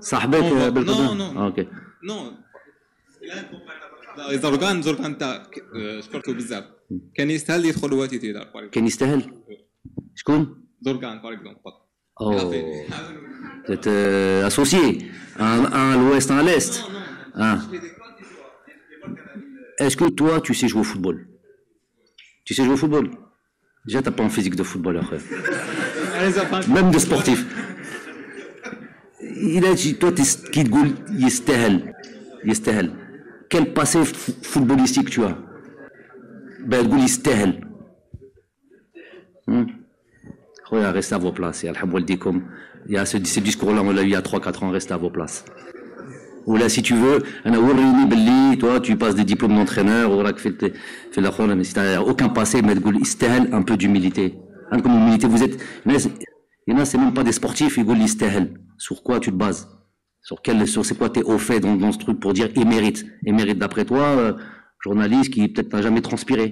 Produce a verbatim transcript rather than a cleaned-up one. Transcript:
صاحبك بالقضاء؟ نو نو اوكي نو زرقان زرقان تاع شكرتو بزاف. كان يستاهل يدخل واتي تيدار. كان يستاهل؟ شكون؟ زرقان باغ اكزومبل. اوه تت اسوسيي ان لويست ان ليست. Est-ce que toi, tu sais jouer au football? Tu sais jouer au football? Déjà, t'as pas un physique de footballeur, même de sportif. Il a dit, toi, t'es kid goal, yestahel, yestahel. Quel passé footballistique tu as? Ben, goal yestahel. Regarde, restez à vos places. Il y a ce discours-là, on l'a eu il y a trois quatre ans, restez à vos places. Ou là, si tu veux, toi, tu passes des diplômes d'entraîneur, mais si tu n'as aucun passé, un peu d'humilité. Comme humilité, vous êtes. Il y en a, c'est même pas des sportifs, ils disent istahel. Sur quoi tu te bases? Sur quel, sur c'est quoi t'es au fait dans, dans ce truc pour dire il mérite? Il mérite d'après toi, euh, journaliste qui peut-être n'a jamais transpiré.